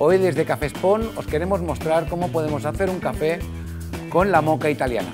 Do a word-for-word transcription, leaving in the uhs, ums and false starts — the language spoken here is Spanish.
Hoy desde Cafès Pont os queremos mostrar cómo podemos hacer un café con la moka italiana.